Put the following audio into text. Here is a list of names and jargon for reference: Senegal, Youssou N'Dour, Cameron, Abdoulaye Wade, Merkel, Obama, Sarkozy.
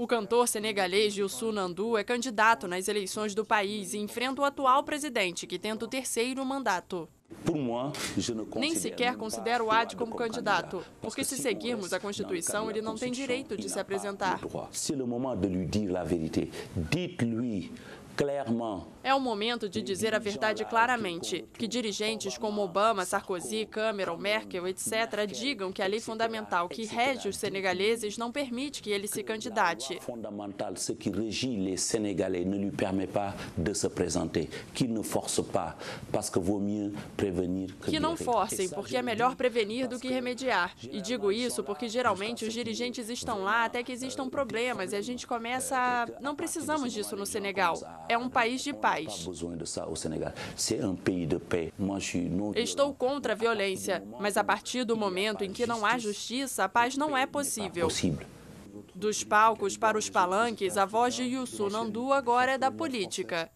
O cantor senegalês Youssou N'Dour é candidato nas eleições do país e enfrenta o atual presidente, que tenta o terceiro mandato. Nem sequer considero Wade como candidato, porque se seguirmos a Constituição, ele não tem direito de se apresentar. É o momento de dizer a verdade claramente, que dirigentes como Obama, Sarkozy, Cameron, Merkel, etc., digam que a lei fundamental que rege os senegaleses não permite que ele se candidate. Que não forcem, porque é melhor prevenir do que remediar. E digo isso porque geralmente os dirigentes estão lá até que existam problemas e a gente começa a... Não precisamos disso no Senegal. É um país de paz. Estou contra a violência, mas a partir do momento em que não há justiça, a paz não é possível. Dos palcos para os palanques, a voz de Youssou N'Dour agora é da política.